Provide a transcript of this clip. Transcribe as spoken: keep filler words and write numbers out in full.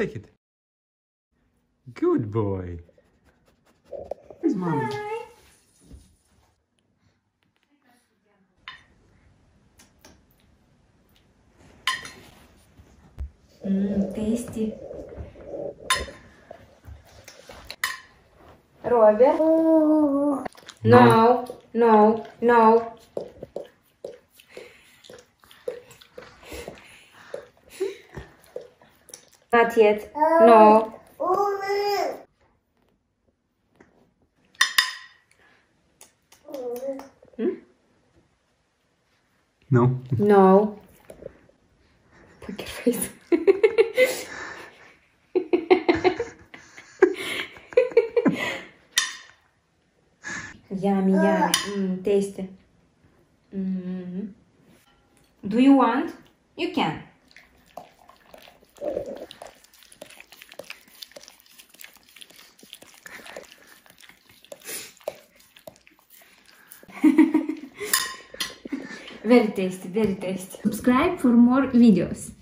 Take it. Good boy. Where's mommy? Hi. Mmm, tasty. Robert? No, no, no. no. Not yet. No. Hmm? No. No. Poker face. Yummy, yummy. Mm, tasty. Mm. Do you want? You can. Very tasty, very tasty. Subscribe for more videos.